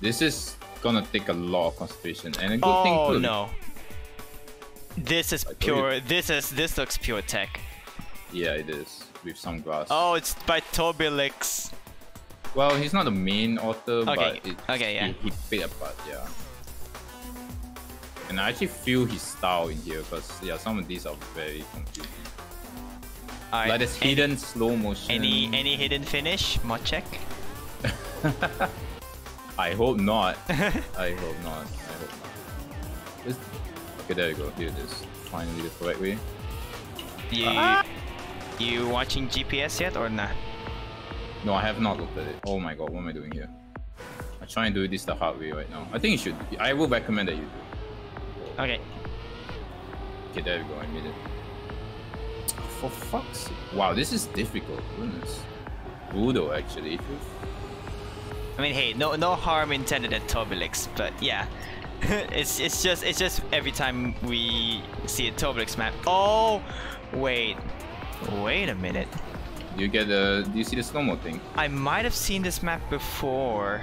This is gonna take a lot of concentration and a good thing too. Oh no. This is pure. This looks pure tech. Yeah, it is with some glass. Oh, it's by Tobilix. Well, he's not the main author, okay. But it's, okay, yeah, he played a part, yeah. And I actually feel his style in here because yeah, some of these are very confusing. Right. Like there's hidden slow motion. Any hidden finish? Mod check. I hope not. I hope not. I hope not. Just... Okay, there you go. Here it is. Finally the correct way. You watching GPS yet or not? Nah? No, I have not looked at it. Oh my god, what am I doing here? I'm trying to do this the hard way right now. I think you should. I will recommend that you do. Okay. Okay, there you go. I made it. For fuck's sake. Wow, this is difficult. Goodness. Brutal, actually. I mean, hey, no harm intended at Tobilix, but yeah. it's just every time we see a Tobilix map. Oh, wait a minute. You get the? Do you see the snowmobile thing? I might have seen this map before.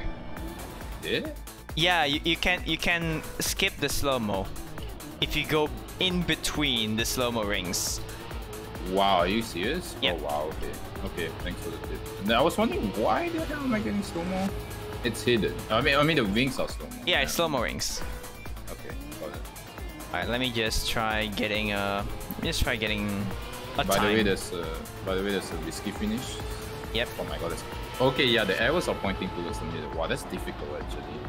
Did? Yeah, you can skip the slow-mo if you go in between the slow-mo rings. Wow, are you serious? Yep. Oh wow, okay. Okay, thanks for the tip. Now, I was wondering why the hell am I getting slow-mo? It's hidden. I mean the wings are slow-mo. Yeah, it's slow-mo rings. Okay, got it. Alright, let me just try getting a... by time. By the way, there's a risky finish. Yep. Oh my god, that's... Okay, yeah, the arrows are pointing towards the middle. Wow, that's difficult actually.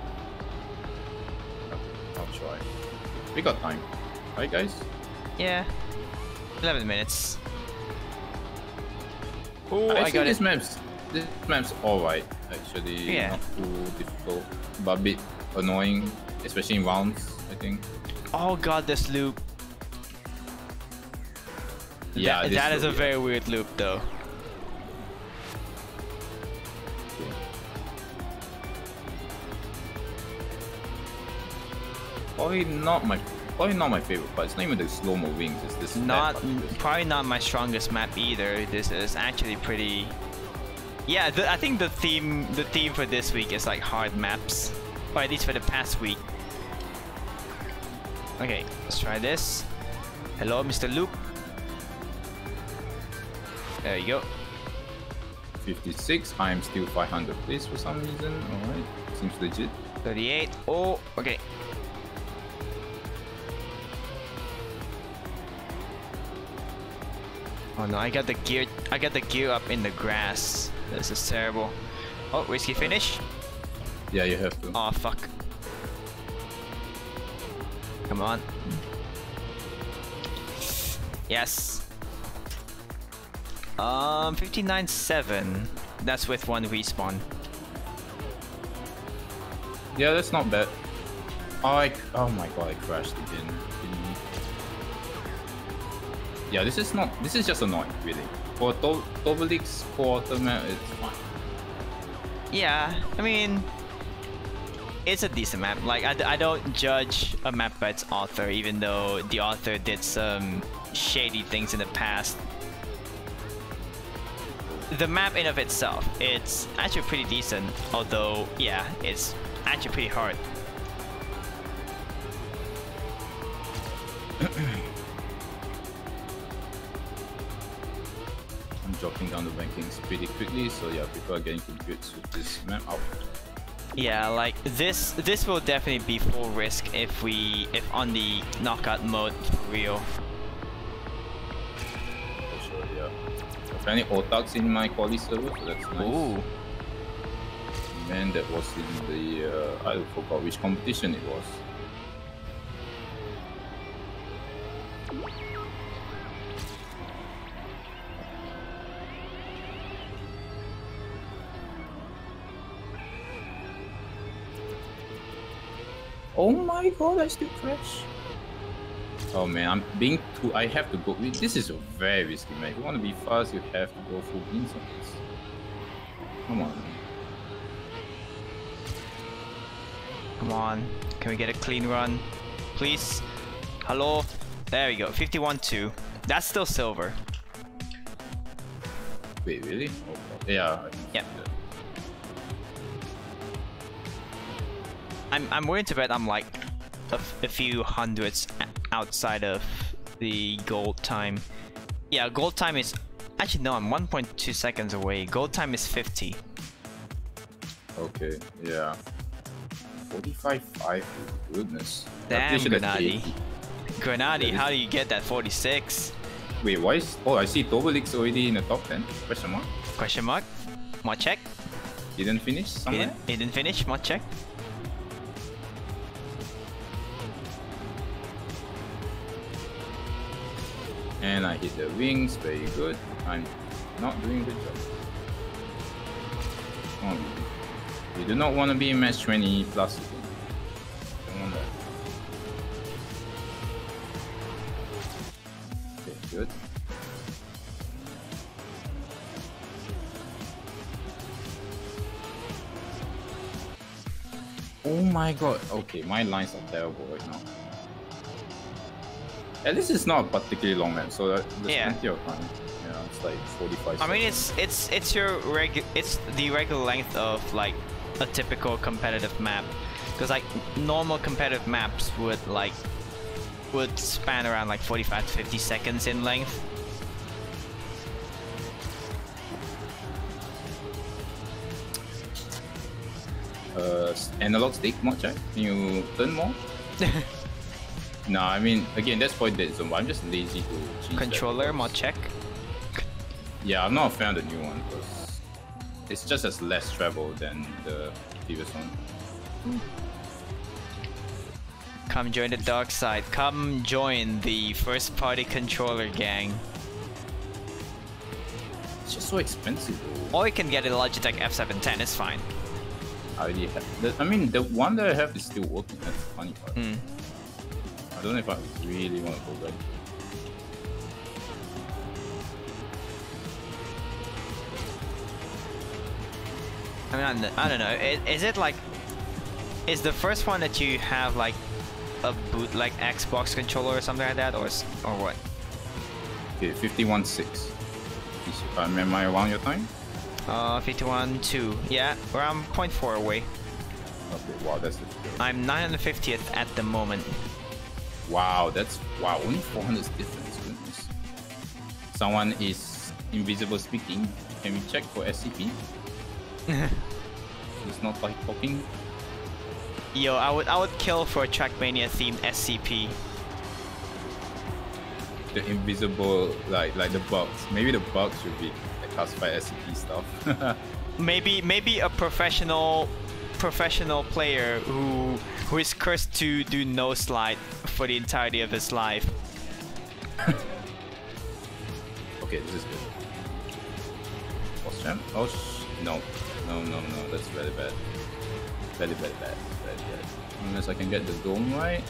Okay, I'll try. We got time. Alright guys? Yeah. 11 minutes. Oh, I got it. This map's alright, actually. Yeah. Not too difficult, but a bit annoying, especially in rounds, I think. Oh god, this loop. Yeah, that is a very weird loop, though. Okay. Probably not my favorite part. It's not even the slow-mo wings. It's this. Probably not my strongest map either. This is actually pretty. Yeah, I think the theme for this week is like hard maps, or at least for the past week. Okay, let's try this. Hello, Mr. Loop. There you go. 56. I'm still 500 place for some reason. All right, seems legit. 38. Oh, okay. Oh no, I got the gear up in the grass. This is terrible. Oh, risky finish? Yeah, you have to. Oh fuck. Come on. Yes. 59.7. That's with one respawn. Yeah, that's not bad. Oh my god, I crashed again. Yeah, this is just annoying, really. For Tobilix quarter map, it's fine. Yeah, I mean, it's a decent map. Like, I don't judge a map by its author, even though the author did some shady things in the past. The map in of itself, it's actually pretty decent, although, yeah, it's actually pretty hard. Dropping down the rankings pretty quickly, so yeah, people are getting to grips with this map out. Yeah, like this will definitely be full risk if on the knockout mode for real. For sure, yeah. Apparently Otak's in my quality server, so that's nice. Ooh. Man, that was in the I forgot which competition it was. Oh my god, I still crash. Oh man, I have to go. This is a very risky map. If you want to be fast, you have to go full beans on this. Come on. Come on. Can we get a clean run? Please? Hello? There we go. 51.2. That's still silver. Wait, really? Oh, yeah. I can see that. I'm willing to bet I'm like a few hundreds outside of the gold time. Yeah, gold time is actually no, I'm 1.2 seconds away. Gold time is 50. Okay, yeah. 45.5, goodness. Damn, Grenadi. Grenadi, how do you get that 46? Wait, why is... Oh, I see Tobilix already in the top 10. Question mark? Question mark? More check? Didn't finish somewhere? Didn't finish, more check? And I hit the wings, very good. I'm not doing a good job. Oh, you do not want to be in match 20 plus. Don't want that. Okay, good. Oh my god. Okay, my lines are terrible right now. At least it's not a particularly long map, so that, there's plenty of time. Yeah, it's like 45 seconds. I mean, it's your it's the regular length of like a typical competitive map, because like normal competitive maps would span around like 45 to 50 seconds in length. Analog stick mod, right? Can you turn more? No, I mean, again, that's point dead zone, but I'm just lazy to change. Controller mod check? Yeah, I'm not a fan of the new one, because it's just as less travel than the previous one. Come join the dark side. Come join the first party controller gang. It's just so expensive though. Or you can get a Logitech F710, it's fine. I already have the, I mean, the one that I have is still working, that's the funny part. Mm. I don't know if I really want to go back. I mean, I don't know. Is it like... Is the first one that you have like a boot like Xbox controller or something like that, or what? Okay, 51.6. Am I around your time? 51.2. Yeah, around 0.4 away. Okay, wow, that's... I'm 950th at the moment. Wow, that's... Wow, only 400 difference, goodness. Someone is invisible speaking. Can we check for SCP? It's not like talking. Yo, I would kill for a Trackmania themed SCP. The invisible, like the bugs. Maybe the bugs should be classified SCP stuff. maybe a professional player who is cursed to do no slide for the entirety of his life. Okay, this is good. Boss champ? Oh no, that's really bad. Very bad. Unless I can get the dome right.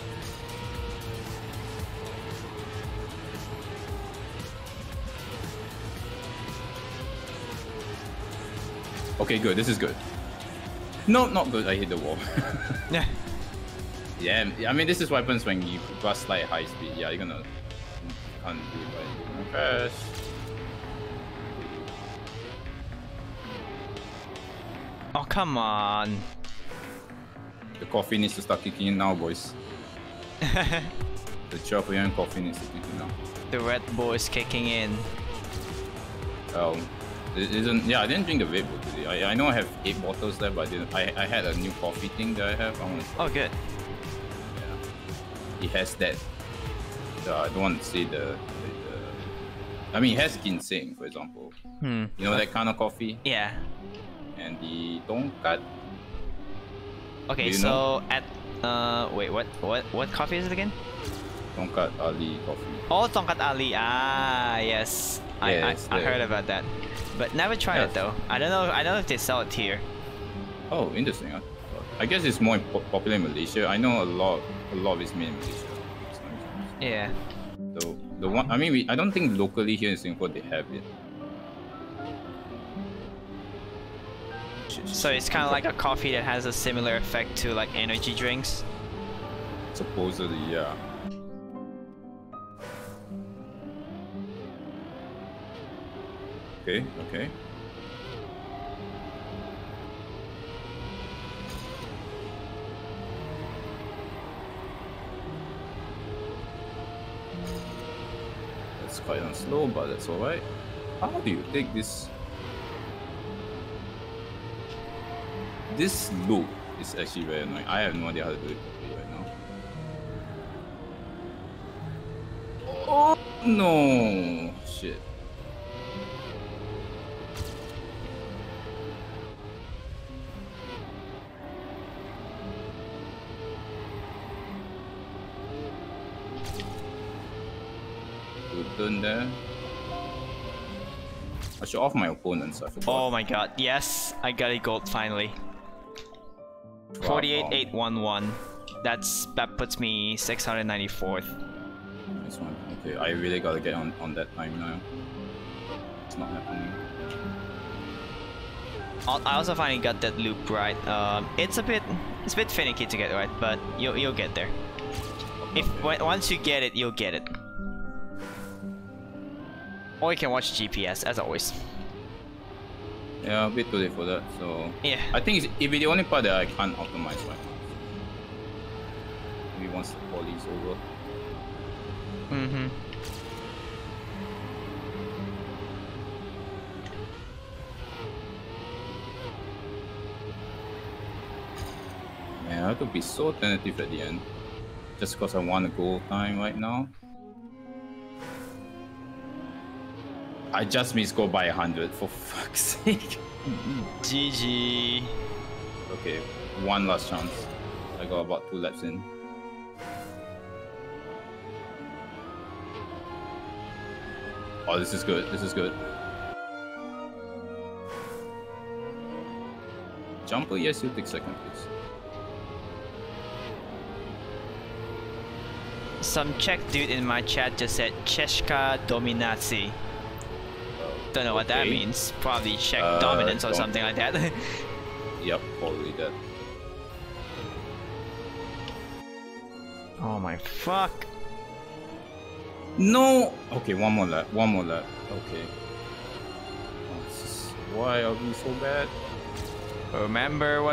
Okay, good. This is good. No, not good. I hit the wall. Yeah. Yeah. I mean, this is what happens when you bust like high speed. Yeah, you're gonna undo it by first. Oh come on. The coffee needs to start kicking in now, boys. The Chirpoyang coffee needs to kick in now. The Red Bull is kicking in. It isn't. Yeah, I didn't drink the Red Bull today. I know I have 8 bottles left, but I didn't. I had a new coffee thing that I have. I want to... Oh, good. Yeah. It has that. I don't want to say the... I mean, it has ginseng, for example. Hmm. You know that kind of coffee? Yeah. And the tongkat. Okay, so know? At wait, what coffee is it again? Tongkat Ali coffee. Oh, tongkat ali. Ah, yes. I heard about that, but never tried it though. I don't know if they sell it here. Oh, interesting. I guess it's more popular in Malaysia. I know a lot of it's made in Malaysia. Yeah. So the one, I mean, I don't think locally here in Singapore they have it. So it's kind of like a coffee that has a similar effect to like energy drinks? Supposedly, yeah. Okay, okay. quite slow, but that's alright. How do you take this? This loop is actually very annoying. I have no idea how to do it right now. Oh no! Shit. Turn there. I should off my opponents. I forgot. Oh my god, yes! I got a gold finally. 48,811. That puts me 694th. Nice one. Okay, I really gotta get on that time now. It's not happening. I also finally got that loop right. It's a bit finicky to get right, but you'll get there. Okay. Once you get it, you'll get it. Or you can watch GPS, as always. Yeah, a bit too late for that, so... Yeah. I think it'll be the only part that I can't optimize right now. Maybe once the poly is over. Mm-hmm. Man, I have to be so tentative at the end. Just because I want a goal time right now. I just missed go by 100, for fuck's sake. GG. Okay, one last chance. I got about 2 laps in. Oh, this is good, this is good. Jumper, yes, you take second, please. Some Czech dude in my chat just said, Czechka dominaci. Don't know what that means. Probably Czech dominance or something like that. Yep, probably that. Oh my fuck! No. Okay, one more lap. One more lap. Okay. Why are we so bad? Remember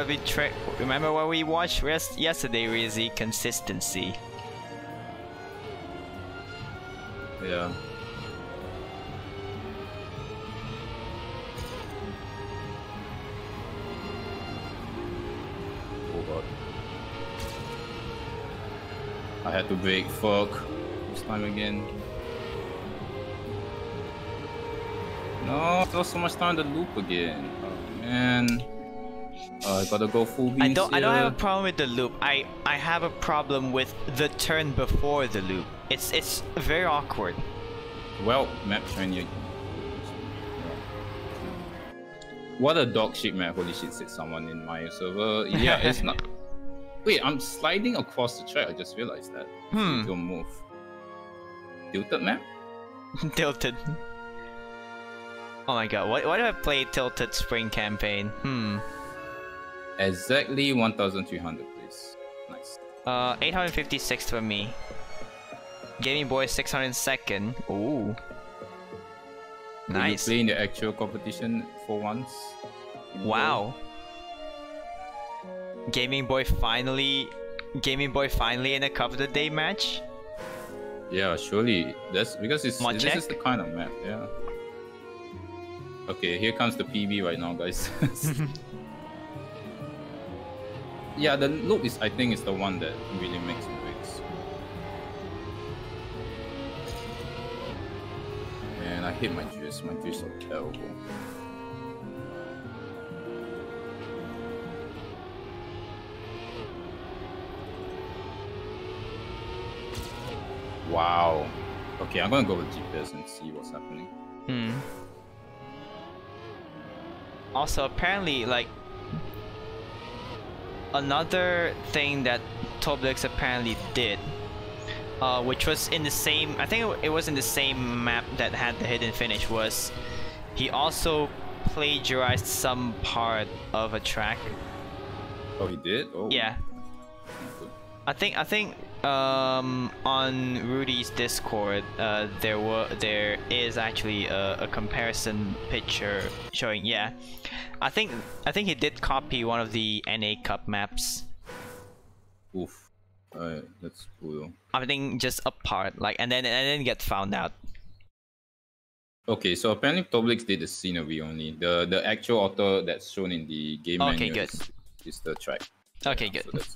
what we watched yesterday, Rizzy. Consistency. Yeah. I had to break, fuck. This time again. No, it's not so much time to loop again. Oh, man. I gotta go full beast. I don't have a problem with the loop. I have a problem with the turn before the loop. It's very awkward. Well, map turn you. What a dog shit map, holy shit, said someone in my server. Yeah, it's not. Wait, I'm sliding across the track, I just realized that. Don't move. Tilted map? Tilted. Oh my god, why do I play Tilted Spring Campaign? Exactly 1,300, please. Nice. 856 for me. Gaming Boy 602nd. Ooh. Nice. Did you play in the actual competition for once? Wow. Gaming Boy finally in a Cup of the Day match? Yeah, surely. That's because this is the kind of map, yeah. Okay, here comes the PB right now, guys. Yeah, the loop is, I think, is the one that really makes it breaks. Man, I hate my juice. My juice are terrible. Wow. Okay, I'm gonna go with GPS and see what's happening. Also, apparently, like... Another thing that Tobilix apparently did, which was in the same... I think it was in the same map that had the hidden finish, was... He also plagiarized some part of a track. Oh, he did? Oh. Yeah. I think... On Rudy's Discord, there is actually a comparison picture showing. Yeah, I think he did copy one of the NA Cup maps. Oof, alright, that's cool. I think just a part, like, and then get found out. Okay, so apparently Tobilix did the scenery only. The actual author that's shown in the game menu is the track. Okay, yeah, good. So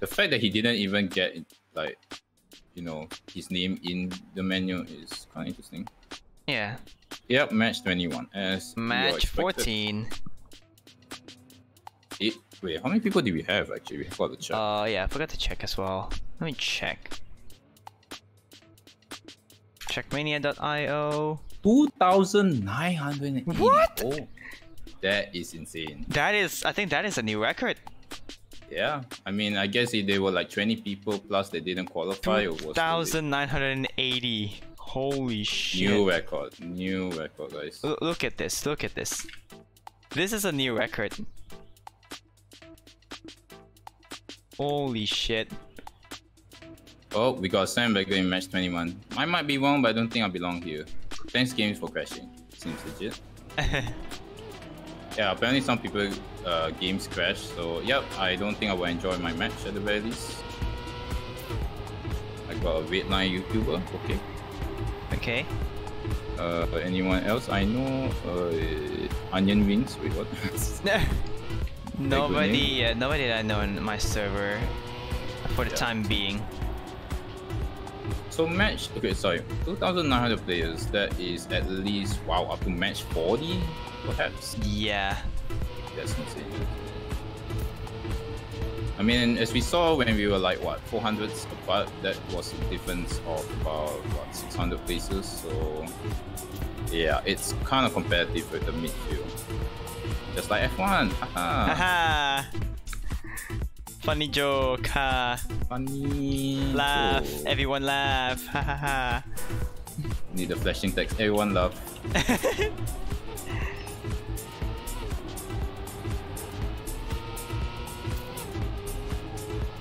the fact that he didn't even get, like, you know, his name in the menu is kind of interesting. Yeah. Yep, match 21. As match 14. Wait, how many people do we have actually? We forgot to check. Oh, yeah, I forgot to check as well. Let me check. Checkmania.io. 2,980. What? Oh, that is insane. That is, I think that is a new record. Yeah, I mean, I guess if they were like 20 people plus they didn't qualify, 2,980. Holy shit. New record, guys. Look at this, look at this. This is a new record. Holy shit. Oh, we got Sam Becker in match 21. I might be wrong, but I don't think I belong here. Thanks, games, for crashing. Seems legit. Yeah, apparently some people games crash, so yep, I don't think I will enjoy my match at the very least. I got a Vietnam YouTuber, okay. Okay. Anyone else? I know Onion Wings, wait, what? Nobody that I know in my server for the time being. So match, okay, sorry, 2,900 players, that is at least, wow, up to match 40, perhaps? Yeah. That's insane. I mean, as we saw when we were like, what, 400 apart, that was a difference of about, what, 600 places, so... Yeah, it's kind of competitive with the midfield. Just like F1, haha! Funny joke, ha! Funny laugh, joke. Everyone laugh, ha ha ha! Need a flashing text, everyone laugh.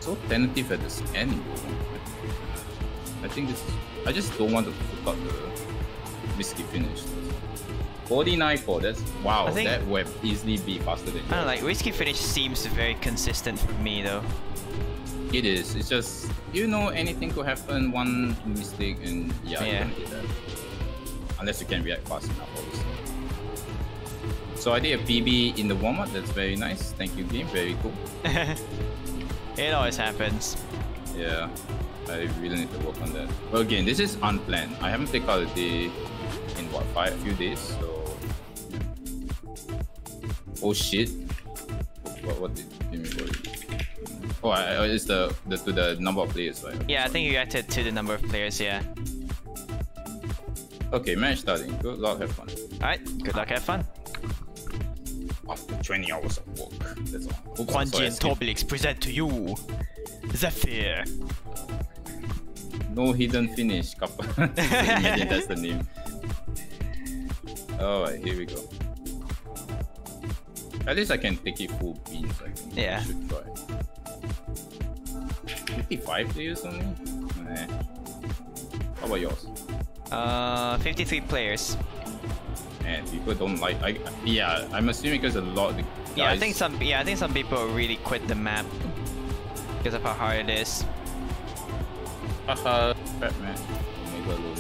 So tentative at this end, I think this is... I just don't want to fuck up the risky finish. 49-4, that's... Wow, that would easily be faster than you. I don't know, like, risky finish seems very consistent for me, though. It is, it's just... You know, anything could happen, one mistake, and yeah, you can do that. Unless you can react fast enough, obviously. So I did a PB in the warm-up, that's very nice. Thank you, game, very cool. It always happens. Yeah, I really need to work on that. Well, again, this is unplanned. I haven't taken out a day in, what, few days, so... Oh shit! What did you mean? Oh, it's to the number of players, right? Yeah, I think you got it to the number of players. Yeah. Okay, match starting. Good luck, have fun. All right, good luck, have fun. After 20 hours of work, that's all. Ouandji and Tobilix present to you Zephyr. No hidden finish, Kappa. Imagine that's the name. All right, here we go. At least I can take it full beans, I think. Yeah. I should try. 55 players only? Nah. How about yours? 53 players. Man, people don't like... yeah, I'm assuming because a lot of the guys... Yeah, I think some people really quit the map because of how hard it is. Haha, crap, man. Maybe I'll lose.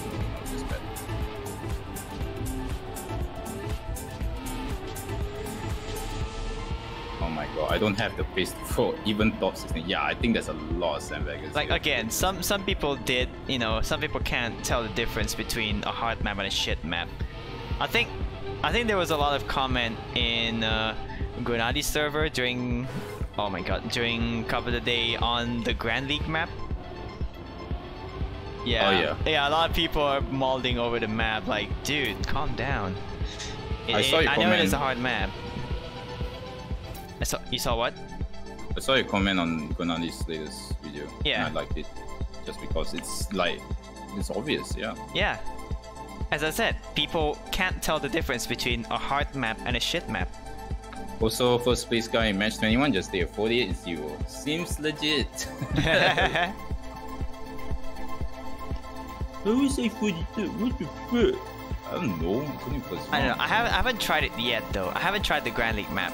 Oh my god, I don't have the pace for even top 16. Yeah, I think there's a lot of sandbaggers. Like, again, some people did, you know, some people can't tell the difference between a hard map and a shit map. I think there was a lot of comment in Grenadi server during, oh my god, during Cup of the Day on the Grand League map. Yeah. Oh yeah. Yeah, a lot of people are mauling over the map, like, dude, calm down. I know it is a hard map. You saw what? I saw a comment on Grenadi's latest video. Yeah. And I liked it. Just because it's like, it's obvious, yeah. Yeah. As I said, people can't tell the difference between a hard map and a shit map. Also, first place guy in match 21 just did a 48-0. Seems legit. Who is a 42? What the fuck? I don't know. I don't know. I haven't tried it yet though. I haven't tried the Grand League map.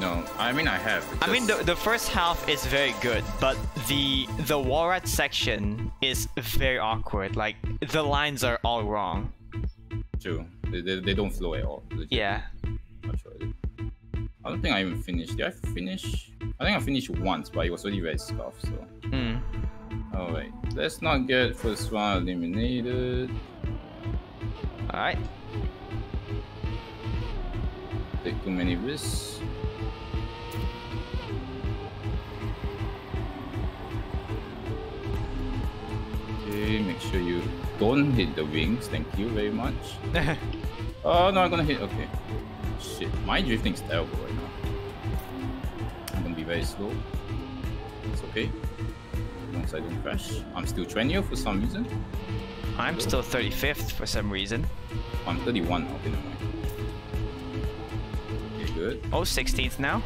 No, I mean I have. Just... I mean the first half is very good, but the wall rat section is very awkward. Like the lines are all wrong. True. They don't flow at all. Yeah. Not sure. I don't think I even finished. Did I finish? I think I finished once, but it was already red scarf, so. Hmm. Alright. Let's not get first one eliminated. Alright. Take too many risks. Okay, make sure you don't hit the wings. Thank you very much. Oh no, I'm gonna hit. Okay. Shit, my drifting's terrible right now. I'm gonna be very slow. It's okay. Once I don't crash. I'm still 20th for some reason. I'm still 35th for some reason. I'm 31 now, didn't I? Good. Oh, 16th now.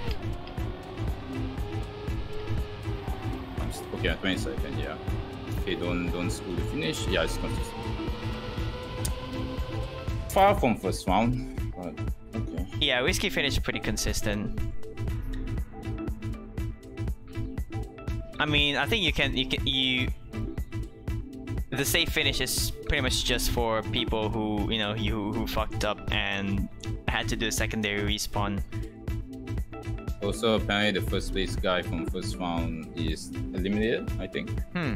Okay, I'm 22nd, yeah. Okay, don't screw the finish. Yeah, it's consistent. Far from first round, but okay. Yeah, Whiskey finished pretty consistent. I mean, I think you the safe finish is pretty much just for people who, you know, who fucked up and had to do a secondary respawn. Also, apparently the first place guy from first round is eliminated, I think. Hmm.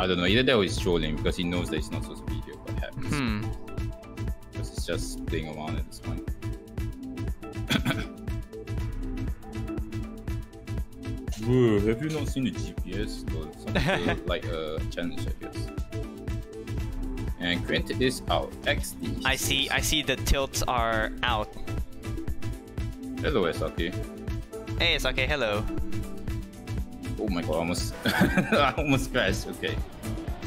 I don't know, either that or he's trolling because he knows that he's not supposed to be here, but happens. Hmm. Because it's just playing around at this point. Whoa, have you not seen the GPS? Or something like a challenge, I guess. And granted is out. XD. I see the tilts are out. Hello, SRK. Hey, it's okay, hello. Oh my god, almost I almost crashed, okay.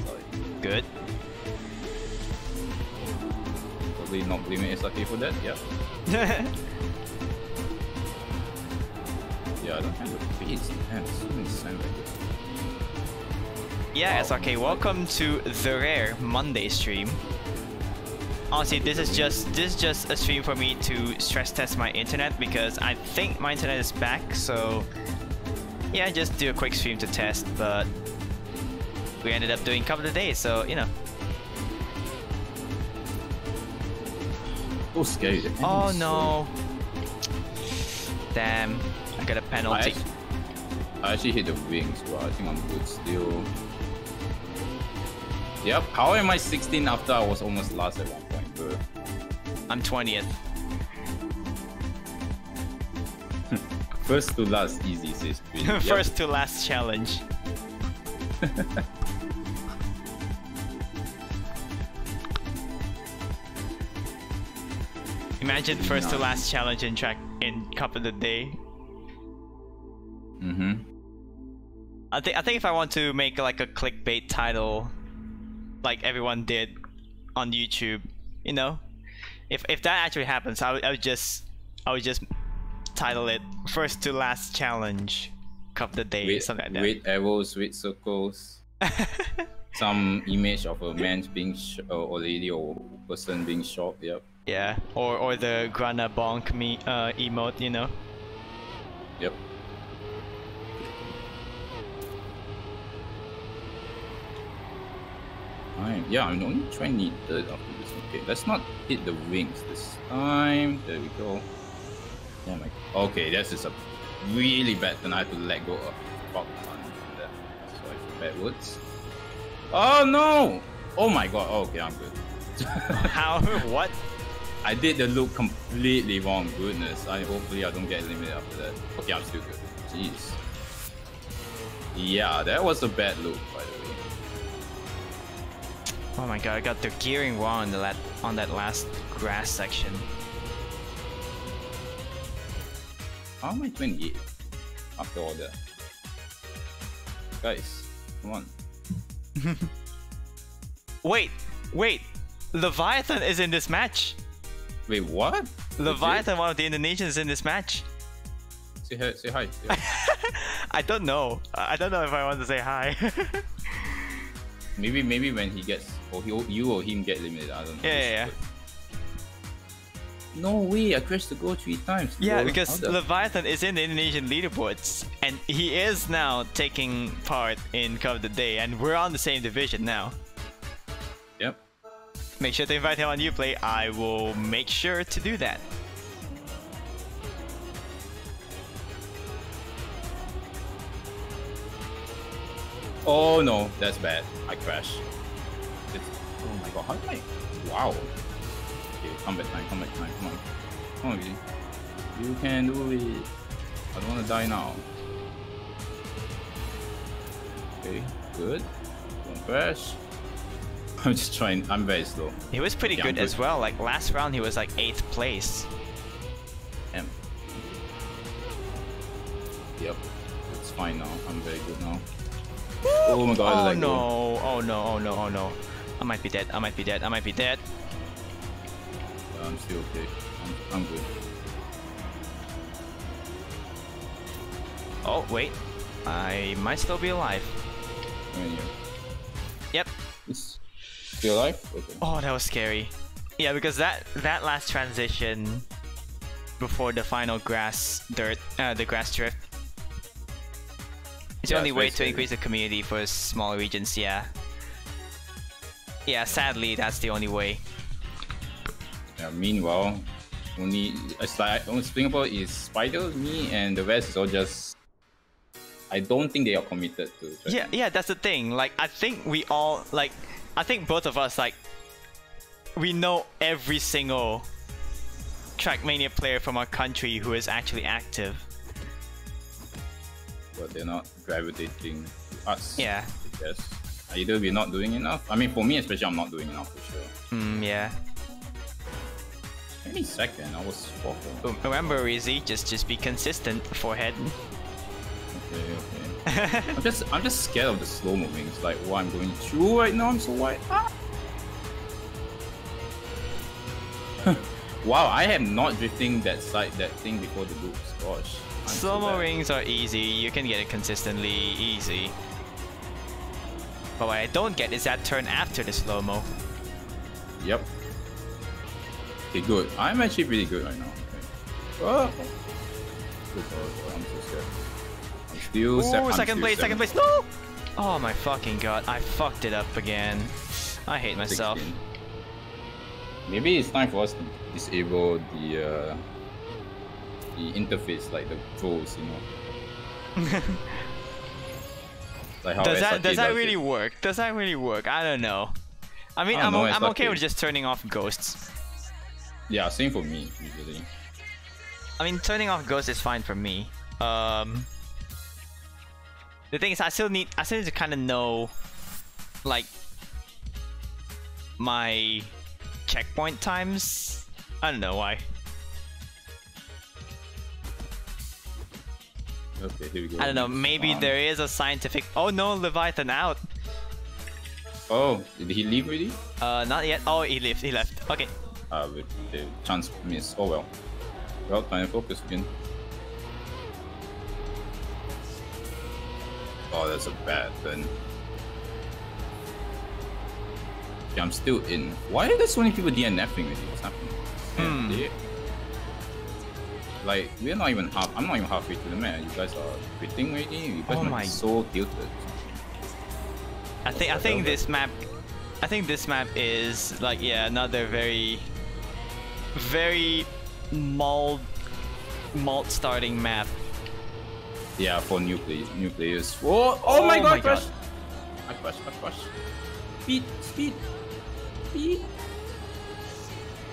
Sorry. Good. Probably not blaming SRK for that, yeah. Yeah, I don't have the beats. Damn, so many sandbags. Yeah, wow, SRK, welcome to the Rare Monday stream. Honestly, this is just a stream for me to stress test my internet because I think my internet is back, so yeah, just do a quick stream to test, but we ended up doing a couple of days, so you know. Oh, scary. Oh no. Damn, I got a penalty. I actually hit the wings, but I think I'm good still. Yep, how am I 16 after I was almost last at one point, bro? I'm 20th. First to last, easy, says Queen. Yep. First to last challenge. Imagine first to last challenge in track in Cup of the Day. Mm-hmm. I think if I want to make like a clickbait title, like everyone did on YouTube, you know, if that actually happens, I would just title it first to last challenge, Cup of the Day, with, something like that. With arrows, with circles, some image of a man being or lady or person being shot. Yep. Yeah. Or the Grana Bonk me emote, you know. Yep. Yeah, I'm only 23rd after this. Okay, let's not hit the wings this time. There we go. Damn, yeah, okay, this is a really bad turn. I have to let go of fuck one. So I feel backwards. Oh no! Oh my god, oh, okay, I'm good. How? What? I did the loop completely wrong. Goodness. Hopefully I don't get eliminated after that. Okay, I'm still good. Jeez. Yeah, that was a bad loop, by the way. Oh my god, I got the gearing wrong on that last grass section. How am I 28 after all that? Guys, come on. Wait! Leviathan is in this match! Wait, what? Leviathan, one of the Indonesians, is in this match. Say hi. Say hi. I don't know if I want to say hi. Maybe when he gets, or you or him get eliminated, I don't know. Yeah. No way, I crashed the goal 3 times. Yeah, bro. Because Leviathan is in the Indonesian leaderboards, and he is now taking part in Cup of the Day, and we're on the same division now. Make sure to invite him on Uplay. I will make sure to do that. Oh no, that's bad. I crashed. Oh my god, how did I? Wow. Okay, come back, come on. Come on, Rizzy. You can do it. I don't wanna die now. Okay, good. Don't crash. I'm just trying, I'm very slow. He was pretty good as well, like last round he was like 8th place. Yep, it's fine now, I'm very good now. Oh my god, oh no, oh no, oh no, oh no. I might be dead, I might be dead, I might be dead. I'm still okay, I'm good. Oh wait, I might still be alive. Yep. Still alive? Okay. Oh, that was scary. Yeah, because that last transition before the final grass drift. It's the only way to increase the community for small regions, yeah. Yeah, sadly, that's the only way. Yeah, meanwhile, only Singapore is Spider, me, and the rest is all just... I don't think they are committed to... Yeah, yeah, that's the thing. Like, I think we all, like... I think both of us, like... We know every single... Trackmania player from our country who is actually active. But they're not gravitating to us. Yeah. I guess. Either we're not doing enough. I mean, for me especially, I'm not doing enough for sure. Yeah. Any second, I was 4th. Remember, Rizzy, just be consistent, forehead. Okay, okay. I'm just scared of the slow moving. It's like what I'm going through right now. I'm so wide. Ah! Wow, I am not drifting that thing before the loops. Gosh. Slow movings are easy. You can get it consistently easy. But what I don't get is that turn after the slow mo. Yep. Okay, good. I'm actually pretty good right now. Okay. Oh. Good, oh, I'm so scared. Ooh, second place, no! Oh my fucking god, I fucked it up again. I hate myself. 16. Maybe it's time for us to disable the interface, like the trolls, you know. Like how does that really work? Does that really work? I don't know. I mean, I'm okay with just turning off ghosts. Yeah, same for me, usually. I mean, turning off ghosts is fine for me. The thing is, I still need to kind of know, like, my checkpoint times. I don't know why. Okay, here we go. I don't know. Maybe there is a scientific. Oh no, Leviathan out. Oh, did he leave already? Not yet. Oh, he left. He left. Okay. With the chance miss. Oh well. Well, time to focus again. Oh, that's a bad thing. Yeah, I'm still in. Why are there so many people DNFing with you? What's happening? Like, we're not even half. I'm not even halfway to the map. You guys are quitting already. You guys are so tilted. I think this map is like, yeah, another very malt starting map. Yeah, for new players. Oh, oh my god, crash! I crashed, Speed!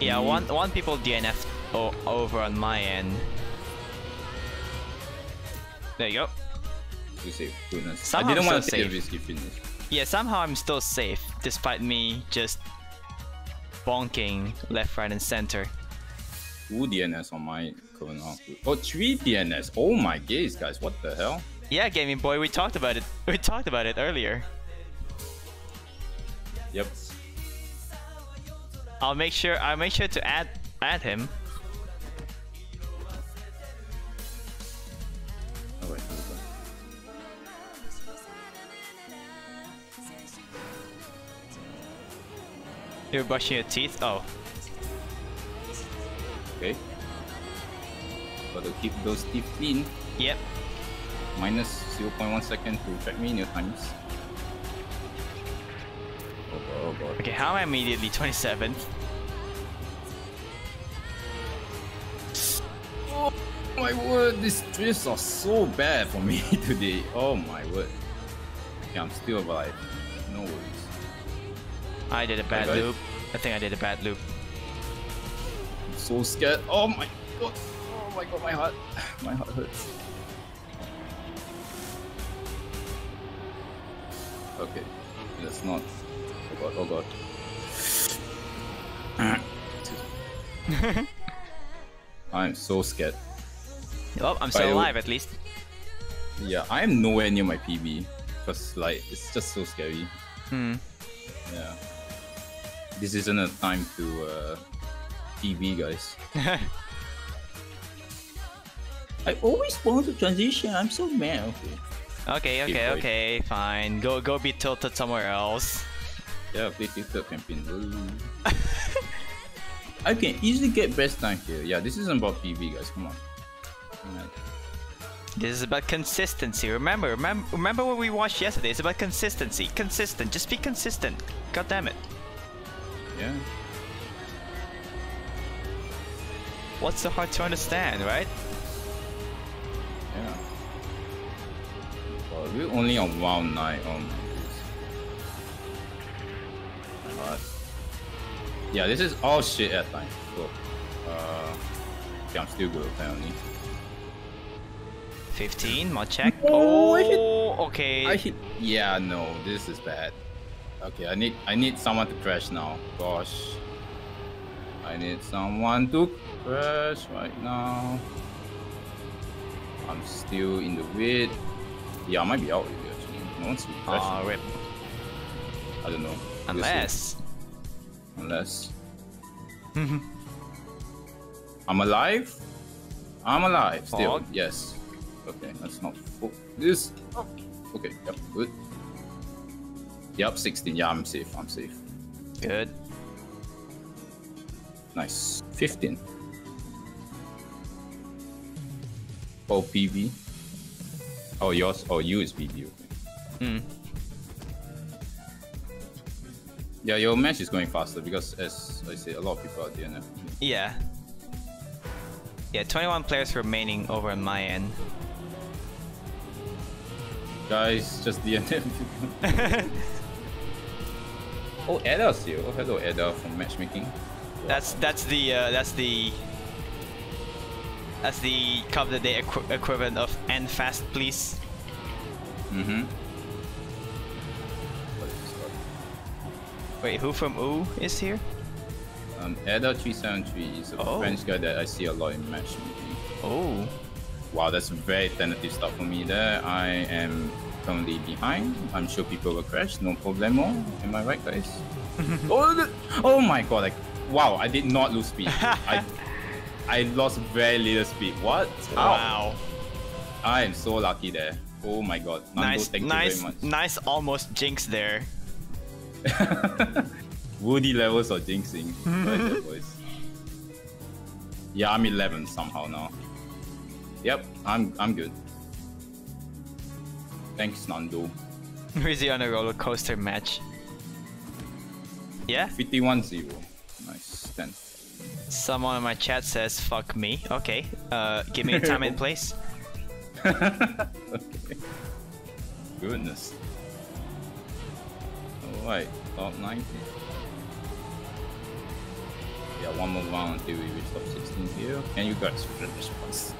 Yeah, one people DNF over on my end. There you go. Too safe, goodness. Somehow I didn't want to take a risky finish. Yeah, somehow I'm still safe, despite me just bonking left, right, and center. 2 DNS on my current output. Oh, 3 DNS. Oh my gaze, guys. What the hell? Yeah, Gaming Boy, we talked about it. We talked about it earlier. Yep. I'll make sure to add him. Oh wait. You're brushing your teeth? Oh. Okay. Gotta keep those teeth clean. Yep. Minus 0.1 second to Trackmania times. Oh, Oh boy. Okay, how am I immediately 27? Oh my word, these drifts are so bad for me today. Oh my word. Okay, I'm still alive. No worries. I did a bad loop. I think I did a bad loop. I'm so scared. Oh my god. Oh my god, my heart. My heart hurts. Okay, let's not. Oh god, oh god. I'm so scared. Oh, I'm still alive at least. Yeah, I'm nowhere near my PB. Because, like, it's just so scary. Hmm. Yeah. This isn't a time to PB, guys. I always want to transition, I'm so mad. Okay. Okay, okay, okay, fine. Go be tilted somewhere else. Yeah, play tilted campaign. I can easily get best time here. Yeah, this isn't about PB, guys. Come on. Right. This is about consistency. Remember what we watched yesterday. It's about consistency. Consistent. Just be consistent. God damn it. Yeah. What's so hard to understand, right? Yeah. We're only on round 9. Oh my goodness. Yeah, this is all shit at time. So, yeah, I'm still good apparently. 15, mod check. Oh, okay. Yeah, no, this is bad. Okay, I need someone to crash now. Gosh, I need someone to crash right now. I'm still in the weird. Yeah, I might be out with you actually. No one's been crashing. Rip. I don't know. Unless. Unless. I'm alive? I'm alive still. Fog. Yes. Okay, that's not this. Okay, yep, good. Yep, 16. Yeah, I'm safe. I'm safe. Good. Nice. 15. Oh, PV. Oh, yours? Oh, you is BB, okay. Hmm. Yeah, your match is going faster because, as I say, a lot of people are DNF. Yeah. Yeah, 21 players remaining over on my end. Guys, just DNF. Oh, Ada's here. Oh, hello, Ada from matchmaking. That's the cup that they equivalent of end fast, please. Mm-hmm. Wait, who from Ooh is here? Ada373 is a French guy that I see a lot in matchmaking. Oh. Wow, that's very tentative stuff for me there. I am currently behind. I'm sure people will crash, no problemo. Am I right, guys? Oh my god, like, wow, I did not lose speed. I lost very little speed. What? Wow. I am so lucky there. Oh my god. Nando, nice, thank you very much. Nice almost jinx there. Woody levels of jinxing. Yeah, I'm 11 somehow now. Yep, I'm good. Thanks, Nando. Rizzy on a roller coaster match. Yeah? 51-0. Nice. 10. Someone in my chat says, fuck me. Okay, give me a time and place. Okay. Goodness. Alright, top 90. Yeah, one more round until we reach top 16 here. Can you guys finish first?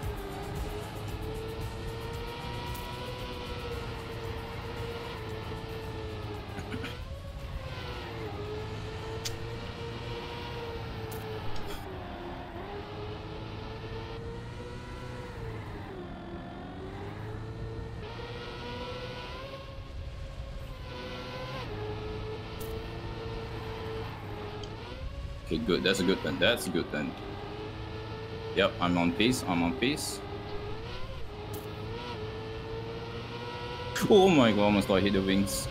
Okay, good. That's a good turn. That's a good turn. Yep, I'm on pace. I'm on pace. Oh my god, almost got hit the wings.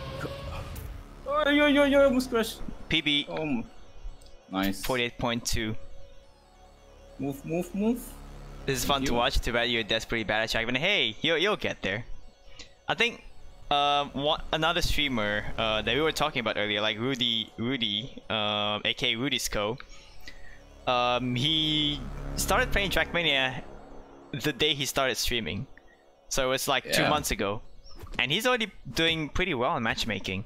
Oh, yo, almost crashed. PB. Oh, nice. 48.2. Move. This is fun to watch. Too bad you're desperately bad at Shakerman. Hey, you'll get there. I think another streamer that we were talking about earlier, like Rudy, aka Rudisco. He started playing Trackmania the day he started streaming, so it's like 2 months ago, and he's already doing pretty well in matchmaking.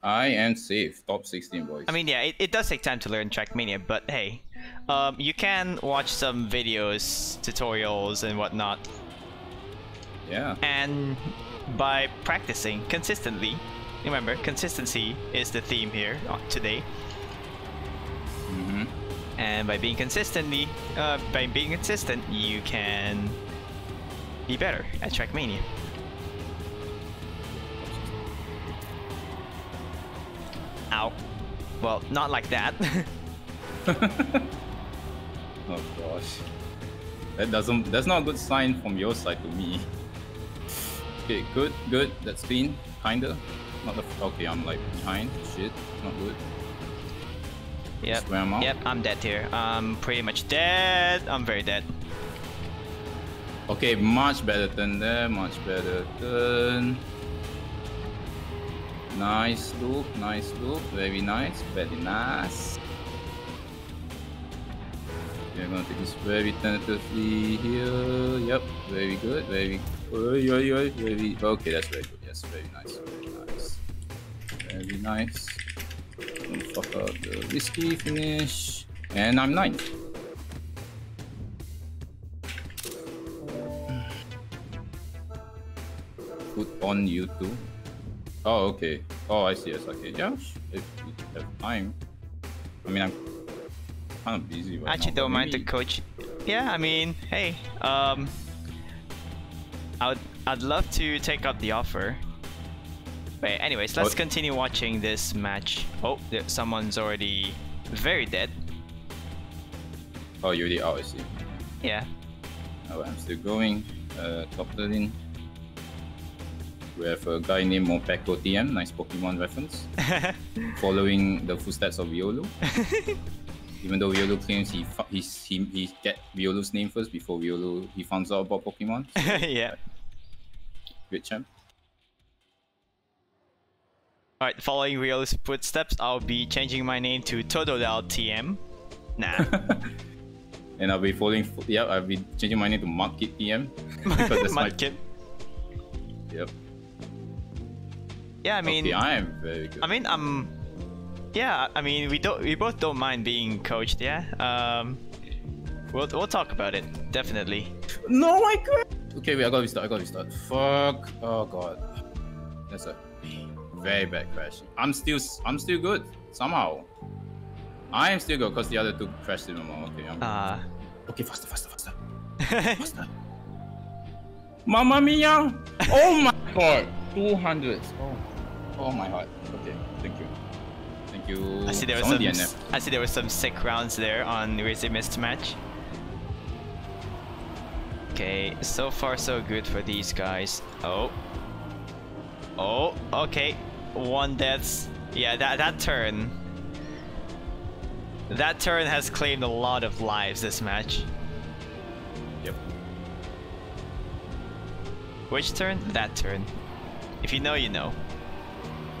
I am safe, top 16 boys. I mean, yeah, it does take time to learn Trackmania, but hey, you can watch some videos, tutorials, and whatnot. Yeah. And by practicing consistently, remember, consistency is the theme here today. Mm-hmm. And by being consistently, you can be better at Trackmania. Ow. Well, not like that. Oh gosh. That's not a good sign from your side to me. Okay, good, good, that's clean, kinda. Okay, I'm like behind, shit, not good. Yep, yep, I'm dead here. I'm pretty much dead, I'm very dead. Okay, much better than there, much better than... nice loop, very nice, very nice. Okay, I'm gonna take this very tentatively here, yep, very good, very good, very, okay, that's very good, yes, very nice, very nice. Very nice. Don't fuck up the risky finish, and I'm 9th. Put on you too. Oh, okay. Oh, I see. Yes, okay. Yeah, if you have time. I mean, I'm kind of busy right now. Actually, don't mind the coach. Yeah, I mean, hey, I'd love to take up the offer. But anyways, let's continue watching this match. Oh, someone's already very dead. Oh, you're the I see. Yeah. Oh, I'm still going. Top 13. We have a guy named Mopeko TM, nice Pokemon reference, following the footsteps of YOLO. Even though YOLO claims he get Riolu's name first before he finds out about Pokemon. So, yeah. Good champ. Alright, following Riolu's footsteps, I'll be changing my name to Totodile TM. Nah. And I'll be following, yeah, I'll be changing my name to Market TM. Because that's Market. Yep. Yeah, I mean, okay, I am very good. I mean, yeah, I mean, we both don't mind being coached, yeah. We'll talk about it, definitely. No, I can't. Okay, wait, I gotta restart. Fuck. Oh god, that's a very bad crash. I'm still good somehow. I am still good because the other two crashed in the moment. Okay, okay, faster. Faster. Mamma mia! Oh my god! 200! Oh my heart. Okay, thank you. Thank you. I see there were some sick rounds there on the Rizimist match. Okay, so far so good for these guys. Oh. Oh, okay. One deaths. Yeah, that turn has claimed a lot of lives this match. Yep. Which turn? That turn. If you know, you know.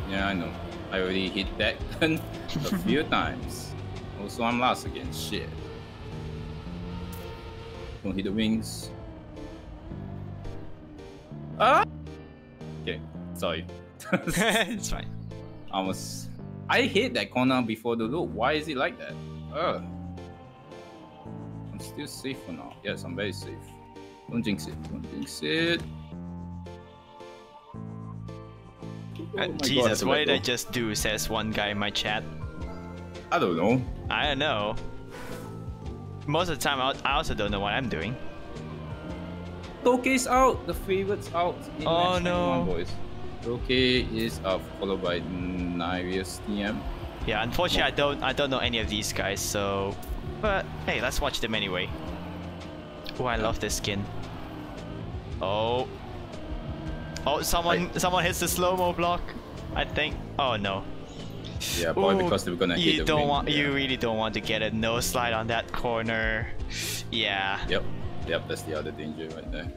Yeah, I know. I already hit that gun a few times. Also, I'm last again. Shit. Don't hit the wings. Ah! Okay, sorry. It's fine. I hit that corner before the loop. Why is it like that? I'm still safe for now. Yes, I'm very safe. Don't jinx it. Don't jinx it. Oh Jesus, God, what did I just do, says one guy in my chat. I don't know. I don't know. Most of the time, I also don't know what I'm doing. Toki's out! The favorite's out in match 21, boys. Toki is out, followed by Nairius DM. Yeah, unfortunately, I don't know any of these guys, so... But, hey, let's watch them anyway. Oh, I love this skin. Oh. Oh, someone hits the slow-mo block, I think. Oh no. Yeah, boy, ooh, because they're gonna hit the wing. You really don't want to get a no slide on that corner. Yeah. Yep, that's the other danger right there.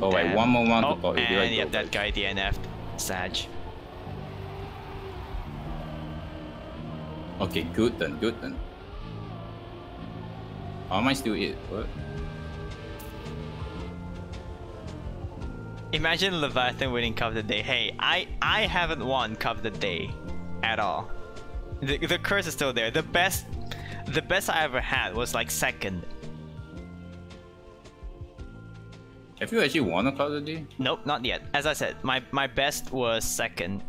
Oh, damn. Wait, one more round. Oh, about and yeah, that guy DNF'd. Sag. Okay, good then, good then. How am I still it? What? Imagine Leviathan winning Cup of the Day. Hey, I haven't won Cup of the Day at all. The curse is still there. The best I ever had was like second. Have you actually won a Cup of the Day? Nope, not yet. As I said, my best was second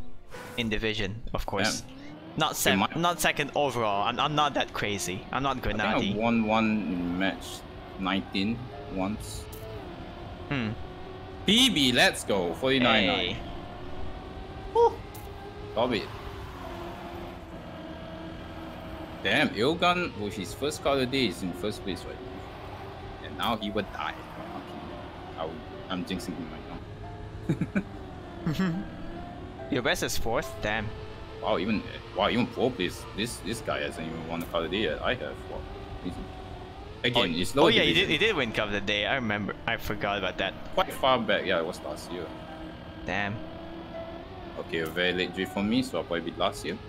in division, of course. Yeah. Not second overall. I'm not that crazy. I'm not Grenadi. I think I won one match 19 once. Hmm. BB, let's go. 49.9. Stop it. Damn, Ilgun with his first call of the day is in first place right now. And now he would die. Okay. I'm jinxing him right now. Your best is fourth? Damn. Wow, even four place. This guy hasn't even won the Cup of the Day yet. I have. Wow. Again, oh, it's low. Oh yeah, he did win Cup of the Day. I remember. I forgot about that. Quite far back. Yeah, it was last year. Damn. Okay, a very late drift for me, so I'll probably beat last year.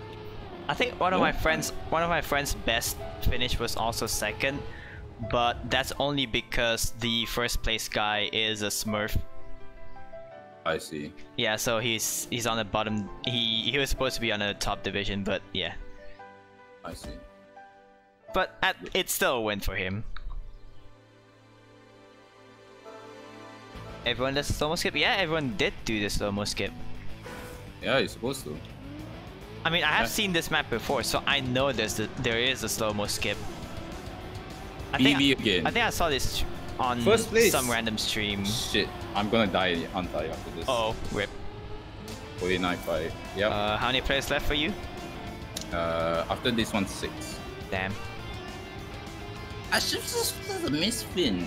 I think one of my friends' best finish was also second, but that's only because the first place guy is a Smurf. I see. Yeah, so he's on the bottom. He was supposed to be on the top division, but yeah. I see. But it's still a win for him. Everyone does the slow-mo skip? Yeah, everyone did do the slow-mo skip. Yeah, you're supposed to. I mean, I have seen this map before, so I know there is a slow-mo skip. I think I saw this on first place. Some random stream. Shit, I'm gonna die untie after this. Oh, rip. 49.5. Yep. How many players left for you? After this one, 6. Damn. I should just a misspin.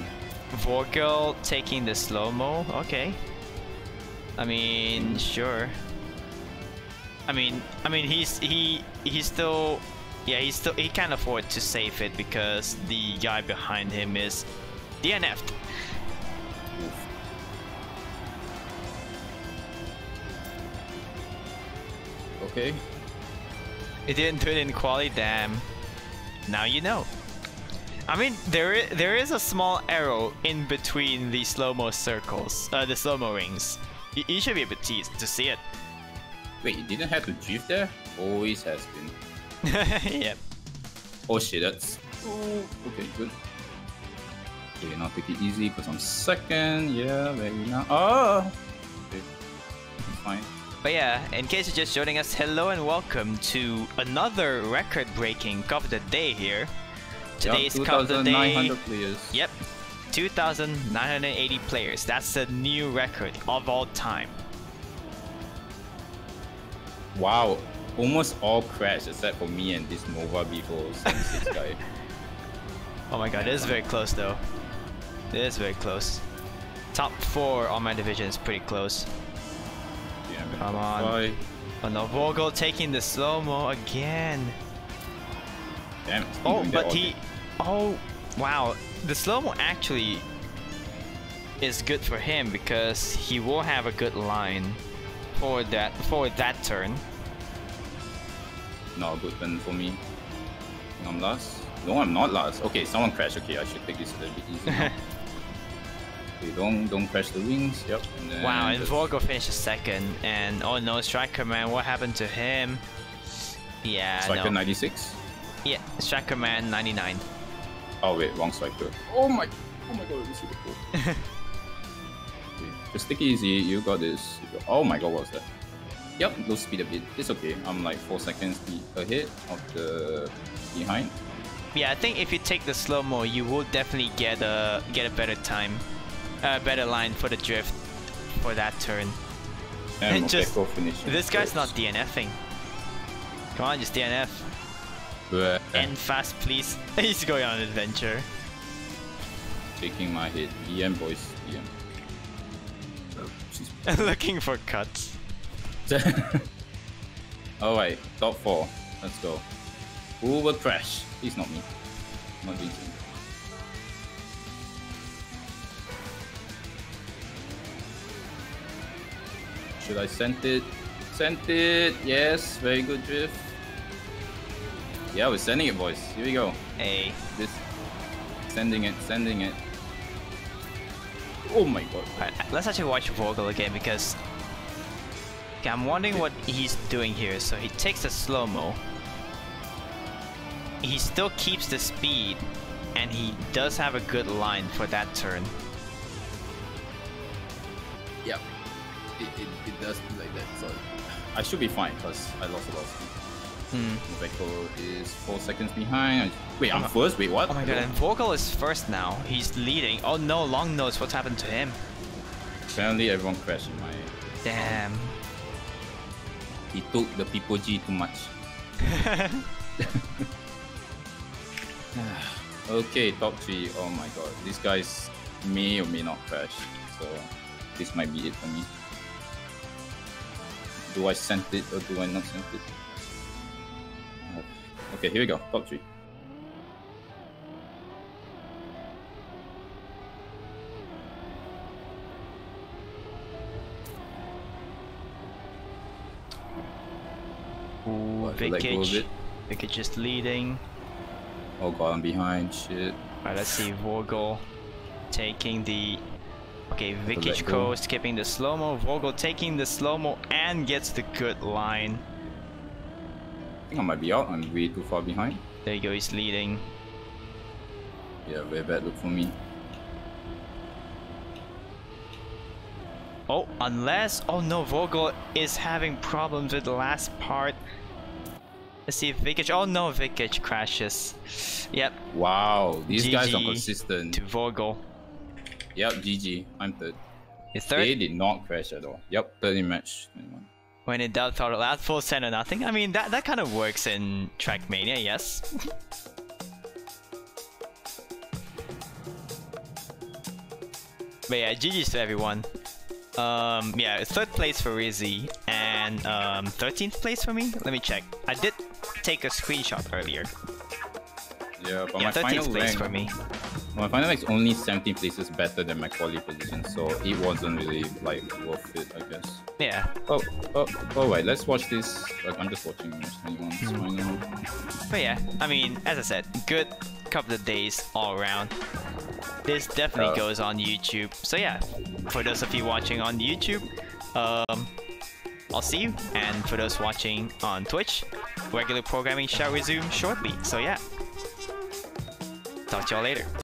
Vorkel taking the slow mo. Okay. I mean, sure. I mean, he's still, yeah, he can't afford to save it because the guy behind him is DNF'd. Oof. Okay. It didn't do it in quality, damn. Now you know. I mean, there is a small arrow in between the slow-mo circles, the slow-mo rings. You should be able to see it. Wait, you didn't have to drift there? Always has been. Yep. Oh shit, that's... Ooh. Okay, good. Okay, now take it easy because I'm second. Yeah, very now. Oh! Okay, fine. But yeah, in case you're just joining us, hello and welcome to another record-breaking Cup of the Day here. Today's Cup of the Day... 2,900 players. Yep, 2,980 players. That's the new record of all time. Wow, almost all crashed except for me and this Nova B476 guy. Oh my god, this is very close though. This is very close. Top 4 on my division is pretty close. Yeah, come on. Oh no, Vogel taking the slow-mo again. Damn. Oh, but he... Oh, wow. The slow-mo actually is good for him because he will have a good line for that turn. Not a good turn for me. I'm last. No, I'm not last. Okay, someone crashed. Okay, I should take this a little bit easy now. Okay, don't crash the wings. Yep. And then wow, and Vorgo finishes second. And oh no, Striker man, what happened to him? Yeah. Striker no. 96. Yeah, Striker man 99. Oh wait, wrong Striker. Oh my god, this is the cool. Just take it easy, you got this. Oh my god, what was that? Yep, low speed a bit. It's okay, I'm like 4 seconds ahead of the behind. Yeah, I think if you take the slow-mo, you will definitely get a better time. A better line for the drift for that turn. And just, this guy's not DNFing. Come on, just DNF. End fast, please. He's going on an adventure. Taking my hit. DM, boys. DM. Looking for cuts. Alright, top 4. Let's go. Who will crash? Please not me. Not beating. Should I send it? Sent it. Yes, very good drift. Yeah, we're sending it, boys. Here we go. Hey. This. Sending it, sending it. Oh my god. Alright, let's actually watch Vogel again because... Okay, I'm wondering what he's doing here. So he takes the slow-mo. He still keeps the speed. And he does have a good line for that turn. Yep. It does be like that, so... I should be fine because I lost a lot of speed. Mopeko is 4 seconds behind. Wait, I'm first? Wait, what? Oh my god, and Vorkel is first now. He's leading. Oh no, Long Nose, what's happened to him? Apparently everyone crashed in my... Damn. He took the people G too much. Okay, top 3. Oh my god, these guys may or may not crash. So, this might be it for me. Do I send it or do I not send it? Okay, here we go. Top 3. Ooh, Vekkage. Vekkage is leading. Oh god, I'm behind. Shit. Alright, let's see. Vogel taking the... Okay, Vekkage skipping the slow-mo, Vogel taking the slow-mo and gets the good line. I think I might be out, I'm way too far behind. There you go, he's leading. Yeah, very bad look for me. Oh, unless... Oh no, Vogel is having problems with the last part. Let's see if Vekkage... Oh no, Vekkage crashes. Yep. Wow, these GG guys are consistent. To Vogel. Yep, GG. I'm third. You're third? They did not crash at all. Yep, 30 match. When in doubt, thought out full send or nothing. I mean, that kind of works in Trackmania, yes. But yeah, GG's to everyone. Yeah, 3rd place for Rizzy and 13th place for me. Let me check. I did take a screenshot earlier. Yeah, but yeah, my 13th final place for me. My final rank is only 17 places better than my quali position, so it wasn't really like worth it, I guess. Yeah. Oh wait, let's watch this. Like, I'm just watching anyone's final. But yeah, I mean, as I said, good couple of days all around. This definitely goes on YouTube. So yeah, for those of you watching on YouTube, I'll see you. And for those watching on Twitch, regular programming shall resume shortly. So yeah. Talk to y'all later.